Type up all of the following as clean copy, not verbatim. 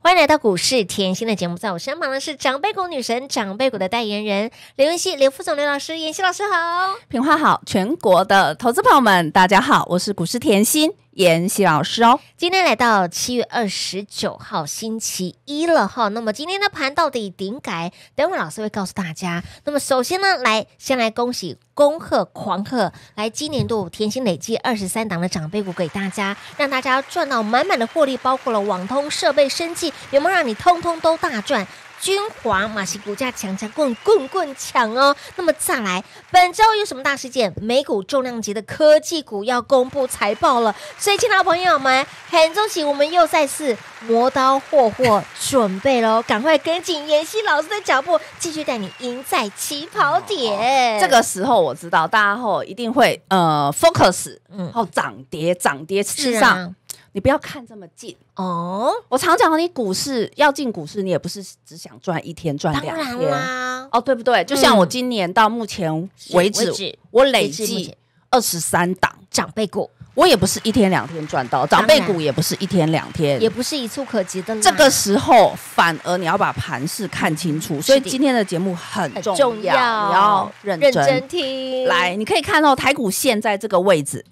欢迎来到股市甜心的节目，在我身旁的是长辈股女神、长辈股的代言人刘妍希、刘副总、刘老师。妍希老师好，平话好，全国的投资朋友们大家好，我是股市甜心妍希老师哦。今天来到7月29号星期一了哈，那么今天的盘到底顶改，等会老师会告诉大家。那么首先呢，先来恭喜恭贺狂贺，来今年度甜心累计23档的长辈股给大家，让大家赚到满满的获利，包括了网通、设备、生技，有没有让你通通都大赚？君华马西股价强强棍棍棍强哦。那么再来，本周有什么大事件？美股重量级的科技股要公布财报了，所以亲爱的朋友们，很恭喜我们又再次磨刀霍霍准备咯，赶快跟紧妍希老师的脚步，继续带你赢在起跑点。这个时候我知道大家后一定会focus 后涨跌涨跌，事实上你不要看这么近哦。我常讲，你股市要进股市，你也不是只想赚一天赚两天哦，对不对？就像我今年到目前为止，我累计23档长辈股，我也不是一天两天赚到，长辈股也不是一天两天，也不是一蹴可及的。这个时候反而你要把盘势看清楚，所以今天的节目很重要，你要认真听。来，你可以看到台股现在这个位置。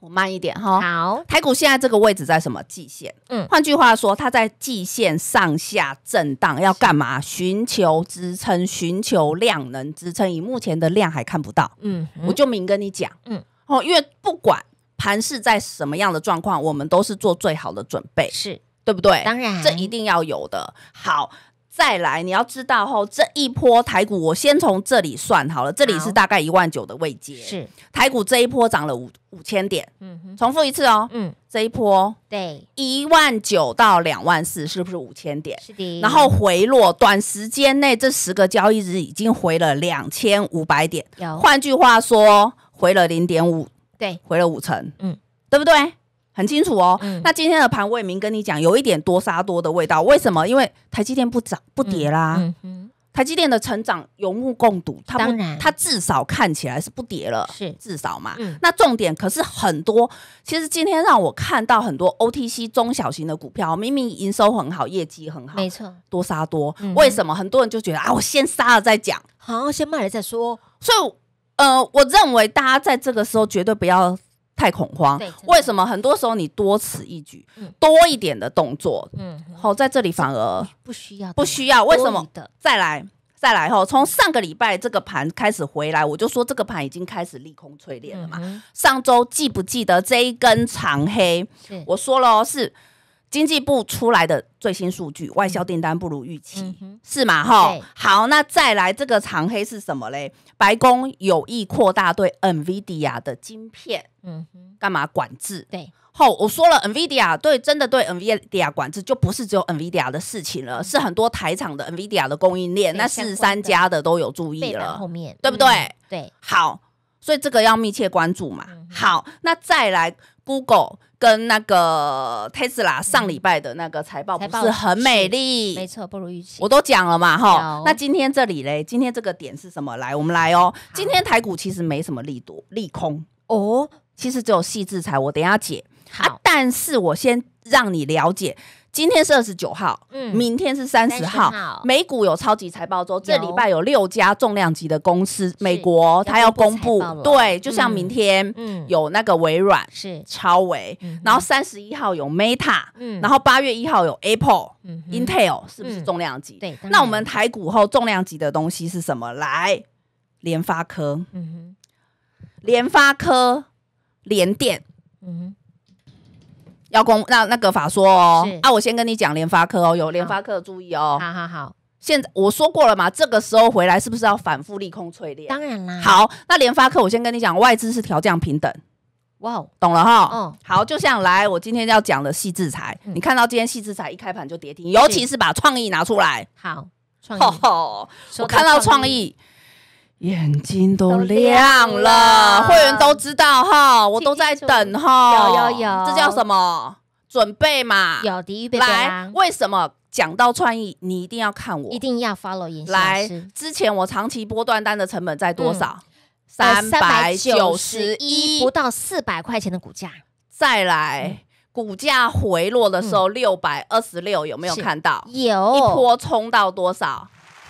我慢一点哈。好，台股现在这个位置在什么季线？换句话说，它在季线上下震荡，要干嘛？寻求支撑，寻求量能支撑。以目前的量还看不到，我就明跟你讲，因为不管盘势在什么样的状况，我们都是做最好的准备，是对不对？当然，这一定要有的。好。再来，你要知道吼，这一波台股，我先从这里算好了，这里是大概19000的位阶，是台股这一波涨了5000点，重复一次哦，这一波对19000到24000，是不是5000点？是的。然后回落，短时间内这10个交易日已经回了2500点，换句话说，回了0.5，对，回了5成，对不对？很清楚哦，那今天的盘我也明跟你讲，有一点多杀多的味道。为什么？因为台积电不涨不跌啦，台积电的成长有目共睹，它至少看起来是不跌了，是至少嘛。那重点可是很多，其实今天让我看到很多 OTC 中小型的股票，明明营收很好，业绩很好，没错，多杀多。为什么？很多人就觉得啊，我先杀了再讲，好，先卖了再说。所以我认为大家在这个时候绝对不要太恐慌。为什么？很多时候你多此一举，多一点的动作，在这里反而不需要。为什么？再来后，从上个礼拜这个盘开始回来，我就说这个盘已经开始利空淬炼了嘛。上周记不记得这一根长黑？我说了哦，是经济部出来的最新数据，外销订单不如预期，是嘛？好，那再来这个长黑是什么嘞？白宫有意扩大对 NVIDIA 的晶片，干嘛管制？对，后我说了 ，NVIDIA 对 NVIDIA 管制就不是只有 NVIDIA 的事情了，是很多台厂的 NVIDIA 的供应链，那43家的都有注意了，后面对不对？对，好，所以这个要密切关注嘛。好，那再来 Google 跟那个 Tesla 上礼拜的那个财报不是很美丽？没错，不如预期，我都讲了嘛哈。那今天这里嘞，今天这个点是什么？来，我们来哦。今天台股其实没什么利空哦。其实只有细制裁，我等一下解啊。但是我先让你了解，今天是29号，明天是30号。美股有超级财报周，这礼拜有6家重量级的公司，美国它要公布，对，就像明天有那个微软，是超微，然后31号有 Meta，然后8月1号有 Apple、Intel， 是不是重量级？对。那我们台股后重量级的东西是什么？来，联发科，联发科。联电，要公那个法说哦啊，我先跟你讲联发科哦，有联发科注意哦。好，现在我说过了嘛，这个时候回来是不是要反复利空淬炼？当然啦。好，那联发科我先跟你讲，外资是调降平等，哇，懂了哈？哦，好，就像来我今天要讲的细制裁，你看到今天细制裁一开盘就跌停，尤其是把创意拿出来，好，创意，我看到创意。眼睛都亮了，会员都知道哈，我都在等哈，有，这叫什么？准备嘛，有第一备来。为什么讲到创意，你一定要看我，一定要 follow 妍希老师？来，之前我长期波段单的成本在多少？391不到400块钱的股价。再来，股价回落的时候626有没有看到？有，一波冲到多少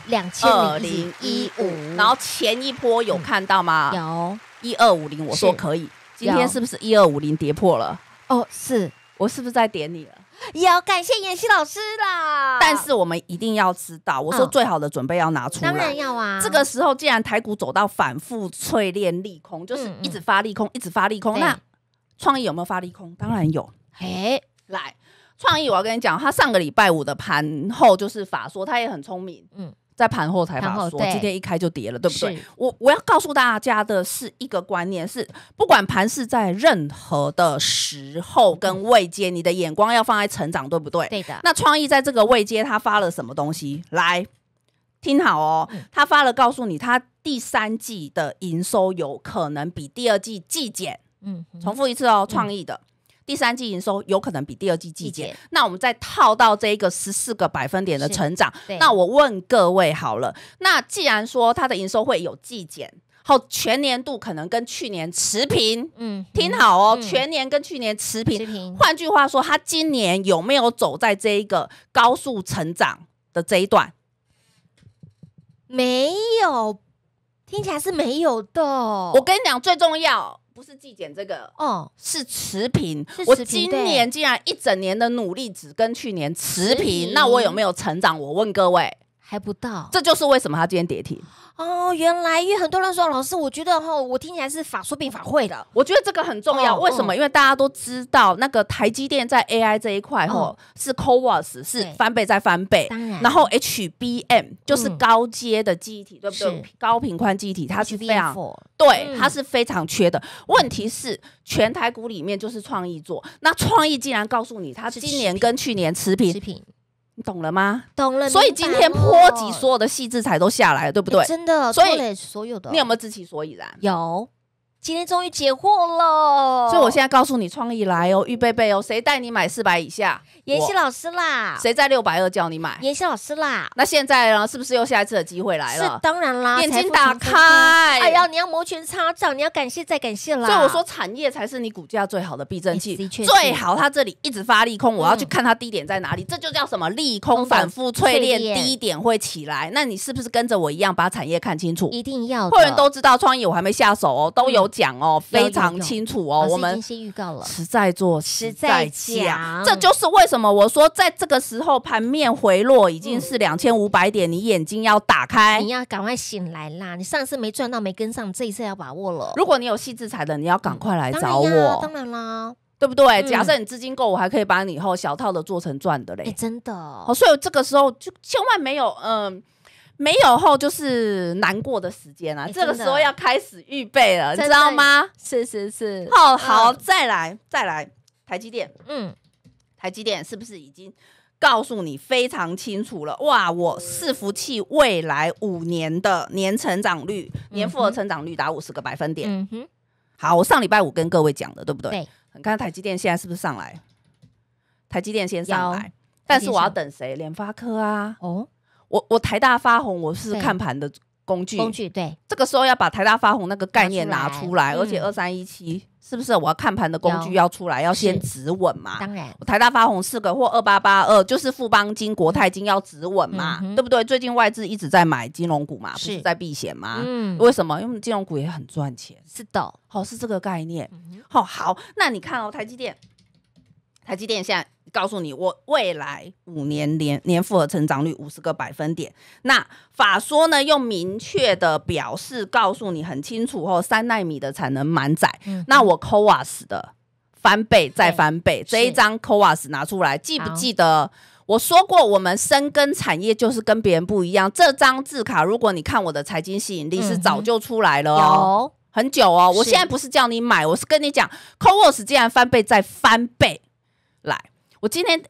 ？2015，然后前一波有看到吗？有，1250，我说可以。今天是不是1250跌破了？哦，是我是不是在点你了？有，感谢妍希老师啦。但是我们一定要知道，我说最好的准备要拿出来，当然要啊。这个时候，既然台股走到反复淬炼利空，就是一直发利空，一直发利空，那创意有没有发利空？当然有。嘿，来，创意，我要跟你讲，他上个礼拜五的盘后就是法说，他也很聪明，在盘后才法说，今天一开就跌了，对不对？我要告诉大家的是一个观念，是不管盘势在任何的时候跟位阶，你的眼光要放在成长，对不对？对的。那创意在这个位阶，他发了什么东西？来，听好哦，他发了，告诉你，他第三季的营收有可能比第二季季减。重复一次哦，创意的。第三季营收有可能比第二季季减，那我们再套到这个14个百分点的成长，那我问各位好了，那既然说它的营收会有季减，好，全年度可能跟去年持平，听好哦，全年跟去年持平，换句话说，它今年有没有走在这一个高速成长的这一段？没有，听起来是没有的。我跟你讲，最重要。不是季减这个哦，是持平。我今年竟然一整年的努力只跟去年持平，那我有没有成长？我问各位，还不到。这就是为什么他今天跌停哦。原来因为很多人说老师，我觉得哈，我听起来是法说变法会的。我觉得这个很重要，为什么？因为大家都知道那个台积电在 AI 这一块哈是 CoWoS 是翻倍再翻倍，然后 HBM 就是高阶的记忆体，对不对？高频宽记忆体它是非常。对，它是非常缺的。问题是，全台股里面就是创意做，那创意竟然告诉你，它今年跟去年持平，你懂了吗？懂了。所以今天波及所有的细制裁都下来了，对不对？真的，所以所有的，你有没有知其所以然？有。今天终于解惑了，所以我现在告诉你，创意来哦，预备备哦，谁带你买400以下？妍希老师啦。谁在620叫你买？妍希老师啦。那现在呢？是不是又下一次的机会来了？是，当然啦。眼睛打开，哎呀，你要摩拳擦掌，你要感谢再感谢啦。所以我说，产业才是你股价最好的避震器，最好它这里一直发利空，我要去看它低点在哪里，这就叫什么？利空反复淬炼，低点会起来。那你是不是跟着我一样把产业看清楚？一定要。会员都知道，创意我还没下手哦，都有。讲哦，非常清楚哦。我们先预告了，实在做，实在讲，这就是为什么我说，在这个时候盘面回落已经是2500点，你眼睛要打开，你要赶快醒来啦！你上次没赚到，没跟上，这一次要把握了。如果你有细致财的，你要赶快来找我，当然啦，对不对？假设你资金够，我还可以把你以后小套的做成赚的嘞，真的。好，所以这个时候就千万没有没有后就是难过的时间啊，这个时候要开始预备了，你知道吗？是是是。好好，再来再来，台积电，台积电是不是已经告诉你非常清楚了？哇，我伺服器未来5年的年成长率，年复合成长率达50个百分点。好，我上礼拜五跟各位讲的，对不对？对。你看台积电现在是不是上来？台积电先上来，但是我要等谁？联发科啊。哦。我台大发红，我是看盘的工具，对，这个时候要把台大发红那个概念拿出来，而且2317是不是我要看盘的工具要出来，要先止稳嘛？当然，我台大发红4个或2882，就是富邦金、国泰金要止稳嘛，对不对？最近外资一直在买金融股嘛，不是在避险嘛？为什么？因为金融股也很赚钱，是的，好，是这个概念。好，那你看哦，台积电现在。告诉你，我未来5年年复合成长率50个百分点。那法说呢，用明确的表示告诉你很清楚后，3奈米的产能满载。那我 CoWoS 的翻倍再翻倍，这一张 CoWoS 拿出来，记不记得？我说过，我们深耕产业就是跟别人不一样。这张字卡，如果你看我的财经吸引力，是早就出来了哦，很久哦。我现在不是叫你买，我是跟你讲 ，CoWoS 竟然翻倍再翻倍，来。我今天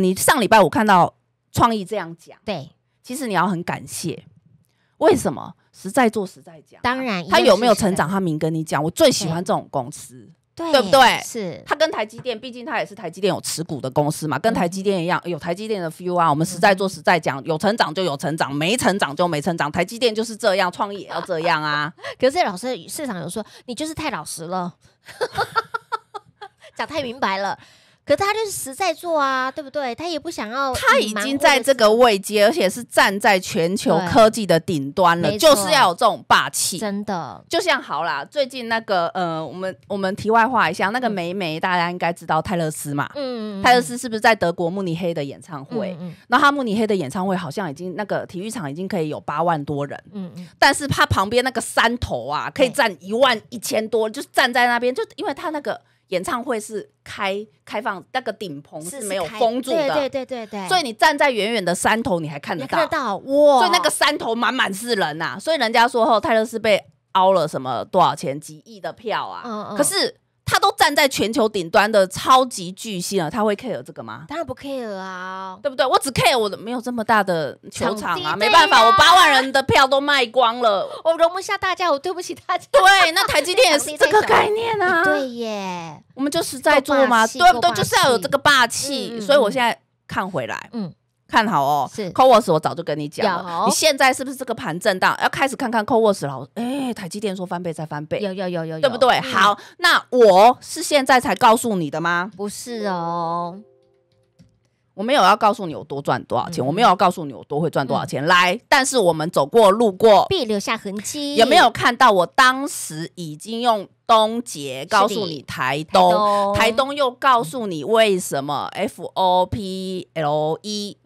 你上礼拜我看到创意这样讲，对，其实你要很感谢，为什么？实在做实在讲，当然他有没有成长，他明跟你讲。我最喜欢这种公司，对不对？是，他跟台积电，毕竟他也是台积电有持股的公司嘛，跟台积电一样，有台积电的 feel 啊。我们实在做实在讲，有成长就有成长，没成长就没成长。台积电就是这样，创意也要这样啊。可是老师市场有说，你就是太老实了，讲太明白了。可是他就是实在做啊，对不对？他也不想要，他已经在这个位阶，而且是站在全球科技的顶端了，就是要有这种霸气。真的，就像好啦，最近那个我们题外话一下，那个霉霉大家应该知道泰勒斯嘛，泰勒斯是不是在德国慕尼黑的演唱会？然后他慕尼黑的演唱会好像已经那个体育场已经可以有8万多人，但是他旁边那个山头啊，可以站11000多，就站在那边，就因为他那个。 演唱会是开放，那个顶棚是没有封住的，对，所以你站在远远的山头，你还看得到，哇！所以那个山头满满是人呐、啊，所以人家说后泰勒斯被凹了什么多少钱几亿的票啊，可是。 他都站在全球顶端的超级巨星了，他会 care 这个吗？当然不 care 啊，对不对？我只 care 我的没有这么大的球场啊，没办法，我8万人的票都卖光了，我容不下大家，我对不起大家。对，那台积电也是这个概念啊，对耶，我们就实在做嘛，对不对？就是要有这个霸气，所以我现在看回来，看好哦，是 CoWoS 我早就跟你讲了，你现在是不是这个盘震荡要开始看看 CoWoS 了？哎，台积电说翻倍再翻倍，有，对不对？好，那我是现在才告诉你的吗？不是哦，我没有要告诉你我多赚多少钱，我没有要告诉你我多会赚多少钱。来，但是我们走过路过，必留下痕迹。有没有看到我当时已经用？ 东杰告诉你台东，台东又告诉你为什么 FOPLE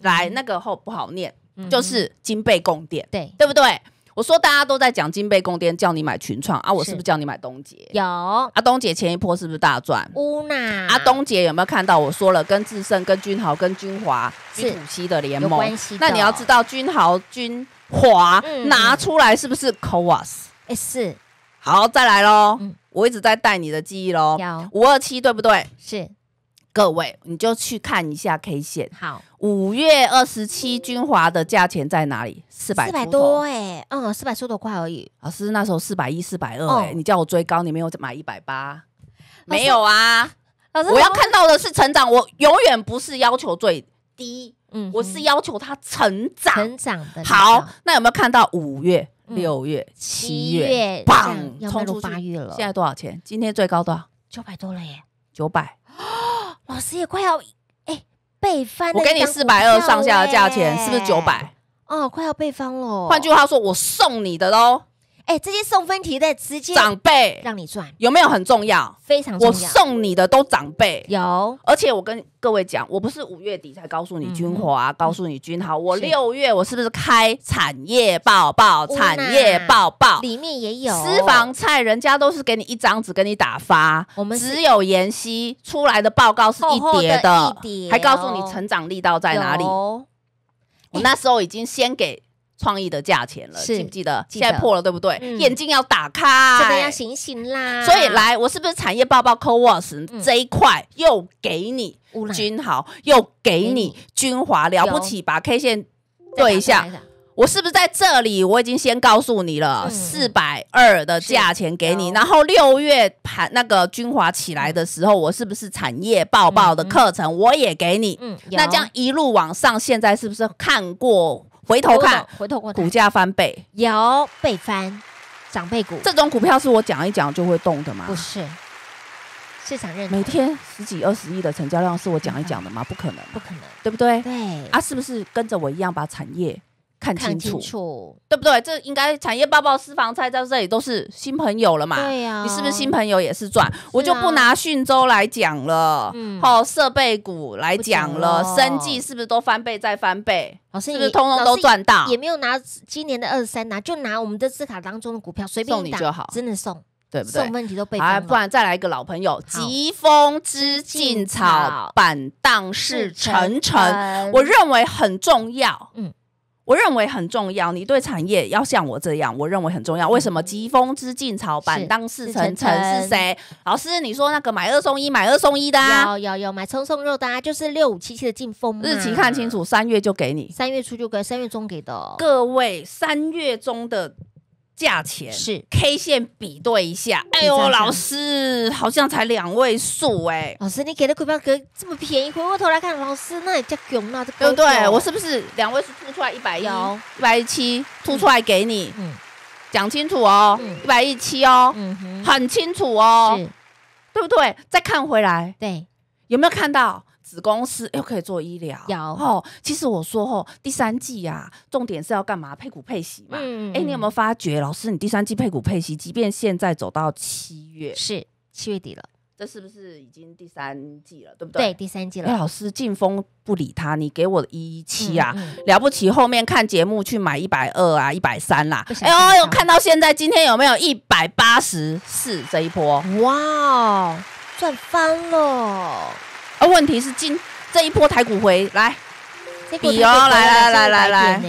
来那个后不好念，就是金贝供电，对不对？我说大家都在讲金贝供电，叫你买群创啊，我是不是叫你买东杰？有啊，东杰前一波是不是大赚？乌娜啊，东杰有没有看到？我说了，跟智胜、跟君豪、跟君华是浦西的联盟，那你要知道君豪、君华拿出来是不是 CoWoS？ 哎，是。 好，再来咯。我一直在带你的记忆咯。527对不对？是，各位你就去看一下 K 线。好，5月27君华的价钱在哪里？400多哎，400多块而已。老师那时候410、420哎，你叫我追高，你没有买180，没有啊？老师，我要看到的是成长，我永远不是要求最低，我是要求它成长，成长的。好，那有没有看到5月？ 6月、7月，棒，冲出8月了。现在多少钱？今天最高多少？900多了耶！900，老师也快要哎倍翻。我给你420上下的价钱，是不是900？哦，快要倍翻了。换句话说，我送你的喽。哎，这些送分题的直接长辈让你赚，有没有很重要？非常重要。我送你的都长辈有，而且我跟各位讲，我不是5月底才告诉你君华，告诉你君豪，我6月我是不是开产业报报？产业报报里面也有私房菜，人家都是给你一张纸跟你打发，我们只有妍希出来的报告是一叠的，还告诉你成长力道在哪里。我那时候已经先给。 创意的价钱了，记不记得？现在破了，对不对？眼睛要打开，真的要醒醒啦！所以来，我是不是产业报报 CoWoS 这一块又给你君豪，又给你君华，了不起？把 K 线对一下，我是不是在这里？我已经先告诉你了，420的价钱给你。然后6月盘那个君华起来的时候，我是不是产业报报的课程我也给你？那这样一路往上，现在是不是看过？ 回头看，股价翻倍，有倍翻，长辈股这种股票是我讲一讲就会动的吗？不是，市场认同每天10几20亿的成交量是我讲一讲的吗？不可能，不可能，对不对？对啊，是不是跟着我一样把产业看清楚，对不对？这应该产业报报私房菜在这里都是新朋友了嘛？对呀，你是不是新朋友也是赚？我就不拿讯州来讲了，好，设备股来讲了，生技是不是都翻倍再翻倍？ 老师，是不是通通都赚到？也没有拿今年的23拿，就拿我们的字卡当中的股票随便你就好，真的送，对不对？送问题都被翻了，不然再来一个老朋友，疾风知劲草，板荡是沉沉，我认为很重要。我认为很重要，你对产业要像我这样，我认为很重要。为什么疾风知劲草，板荡是沉沉是谁？老师，你说那个买2送1的啊，有买葱送肉的啊，就是6577的劲风。日期看清楚，3月就给你，3月初就给，3月中给的。各位，3月中的价钱是 K 线比对一下，哎呦，老师好像才2位数哎。老师，你给的股票格这么便宜，回过头来看，老师那也叫囧啊，对不对？我是不是2位数？ 吐出来110、117，吐出来给你，讲清楚哦，117哦，很清楚哦，对不对？再看回来，对，有没有看到子公司又可以做医疗？有哦。其实我说哦，第三季啊，重点是要干嘛？配股配息嘛。嗯。哎，你有没有发觉，老师，你第三季配股配息，即便现在走到7月，是7月底了。这是不是已经第三季了，对不对？对，第三季了。哎，老师，劲风不理他，你给我117啊，了不起，后面看节目去买120啊，130啦。哎呦，看到现在今天有没有184这一波？哇，赚翻了！而问题是，这一波台股回来，比哦，来，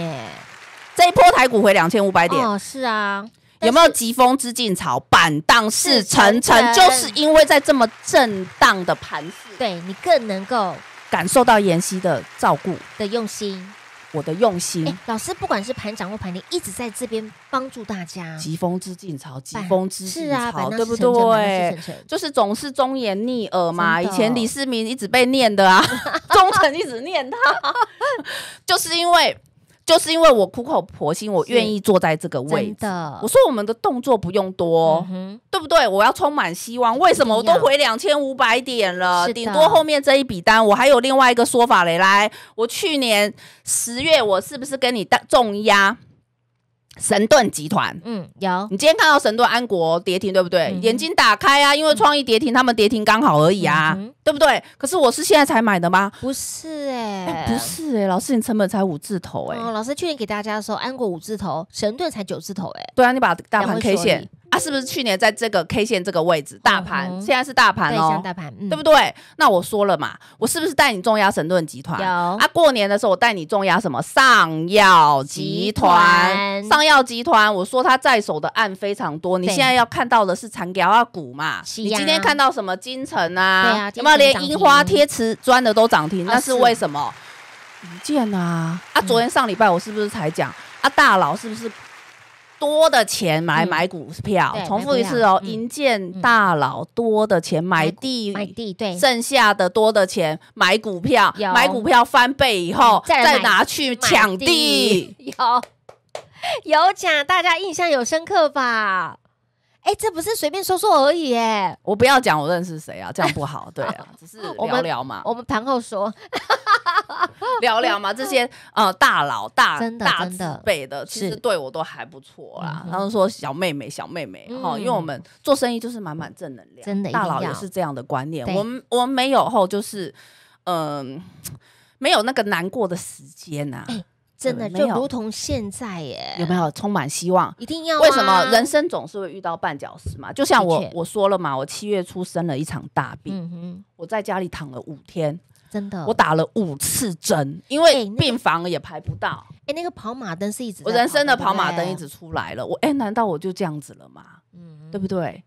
这一波台股回2500点。哦，是啊。有没有疾风之劲草，板荡是层层，就是因为在这么震荡的盘势，对你更能够感受到妍希的照顾的用心，我的用心。欸，老师不管是盘涨或盘跌，一直在这边帮助大家。疾风之劲草，疾风之劲草，对不对？就是总是忠言逆耳嘛。以前李世民一直被念的啊，忠诚一直念他，就是因为我苦口婆心，我愿意坐在这个位置。我说我们的动作不用多，对不对？我要充满希望。为什么我都回2500点了？顶多后面这一笔单，我还有另外一个说法嘞。来，我去年10月，我是不是跟你重压神盾集团？嗯，有。你今天看到神盾安国跌停，对不对？眼睛打开啊，因为创意跌停，他们跌停刚好而已啊，对不对？可是我是现在才买的吗？不是哎，不是哎，老师，你成本才5字头哎。哦，老师去年给大家说安国5字头，神盾才9字头哎。对啊，你把大盘 K 线啊，是不是去年在这个 K 线这个位置？大盘现在是大盘哦，大盘对不对？那我说了嘛，我是不是带你重压神盾集团？有啊，过年的时候我带你重压什么上药集团？上药集团，我说他在手的案非常多，你现在要看到的是长条啊股嘛？你今天看到什么金城啊？有没有连樱花贴瓷砖的都涨停？那是为什么？不见啊！啊，昨天上礼拜我是不是才讲啊？大佬是不是？多的钱来买股票，重复一次哦，营建大佬多的钱买地，对，剩下的多的钱买股票，买股票翻倍以后再拿去抢地，有讲，大家印象有深刻吧？哎，这不是随便说说而已哎，我不要讲我认识谁啊，这样不好，对啊，只是聊聊嘛，我们盘后说。聊聊嘛，这些大佬大字辈的，其实对我都还不错啦。然后说小妹妹哈，因为我们做生意就是满满正能量，真的大佬也是这样的观念。我们没有后就是没有那个难过的时间呐。真的就如同现在耶，有没有充满希望？一定要！为什么人生总是会遇到绊脚石嘛？就像我说了嘛，我7月初生了一场大病，我在家里躺了5天。真的，我打了5次针，因为病房也排不到。哎，那个跑马灯是一直我人生的跑马灯一直出来了。我哎，难道我就这样子了吗？嗯，对不对？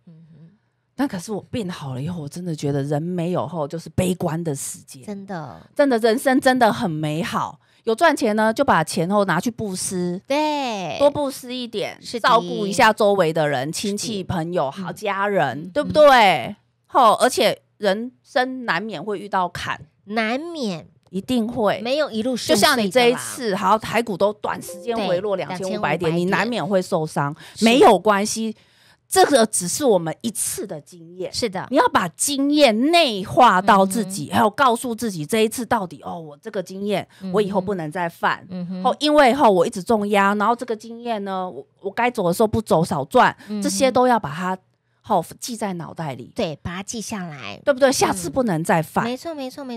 那可是我病好了以后，我真的觉得人没有后就是悲观的时间。真的人生真的很美好。有赚钱呢，就把钱后拿去布施，对，多布施一点，照顾一下周围的人、亲戚、朋友、好家人，对不对？后而且人生难免会遇到坎。难免一定会，没有一路顺遂的啦。就像你这一次，好，台股都短时间回落2500点，你难免会受伤，没有关系，这个只是我们一次的经验。是的，你要把经验内化到自己，还有告诉自己这一次到底哦，我这个经验，我以后不能再犯。后因为后我一直重压，然后这个经验呢，我该走的时候不走，少赚，这些都要把它。好，记在脑袋里，对，把它记下来，对不对？下次不能再犯，没错，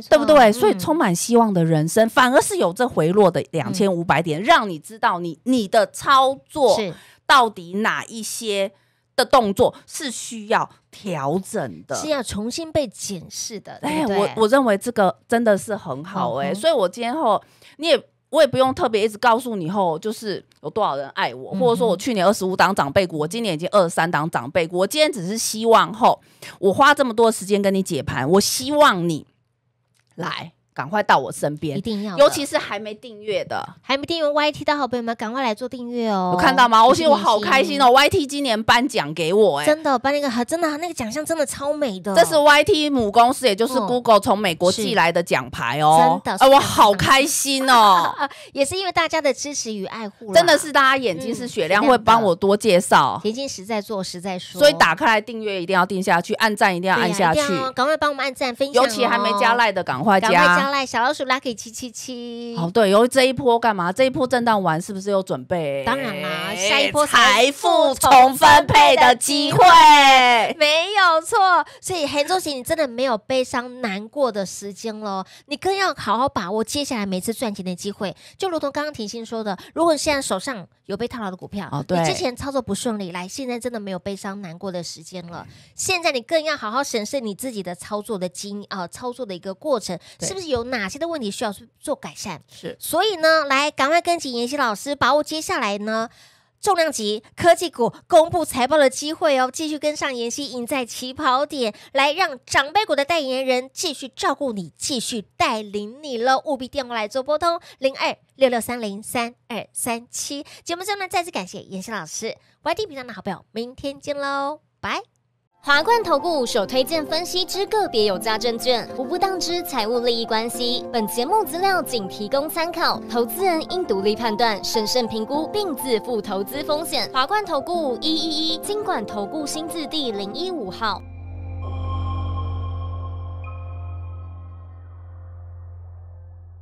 对不对？所以充满希望的人生，反而是有这回落的2500点，让你知道你的操作到底哪一些的动作是需要调整的，是要重新被检视的。哎，我认为这个真的是很好哎，所以我今天后我也不用特别一直告诉你后就是有多少人爱我，或者说我去年25档长辈股，我今年已经23档长辈股。我今天只是希望后，我花这么多时间跟你解盘，我希望你来赶快到我身边，一定要，尤其是还没订阅的，还没订阅 YT 的好朋友们，赶快来做订阅哦！有看到吗？我觉得我好开心哦 ！YT 今年颁奖给我，哎，真的颁那个，真的那个奖项真的超美的，这是 YT 母公司，也就是 Google 从美国寄来的奖牌哦，真的，哎，我好开心哦！也是因为大家的支持与爱护，真的是大家眼睛是雪亮，会帮我多介绍，甜心实在做实在说，所以打开来订阅一定要订下去，按赞一定要按下去，赶快帮我们按赞分享，尤其还没加赖的赶快加。小老鼠Lucky 777，哦对，由于这一波干嘛？这一波震荡完是不是有准备？当然啦，下一波财富重分配的机会，没有错。所以韩周姐，你真的没有悲伤难过的时间咯，你更要好好把握接下来每次赚钱的机会。就如同刚刚甜心说的，如果你现在手上有被套牢的股票，哦对，你之前操作不顺利，来，现在真的没有悲伤难过的时间了。现在你更要好好审视你自己的操作的操作的一个过程，是不是有哪些的问题需要做改善？是，所以呢，来赶快跟紧妍希老师，把握接下来呢重量级科技股公布财报的机会哦，继续跟上妍希，赢在起跑点，来让长辈股的代言人继续照顾你，继续带领你喽！务必电话来做拨通02-6630-3237。节目中呢，再次感谢妍希老师 ，YT 频道的好朋友，明天见喽，拜。华冠投顾首推荐分析之个别有价证券，无不当之财务利益关系。本节目资料仅提供参考，投资人应独立判断、审慎评估，并自负投资风险。华冠投顾111金管投顾新字第015号。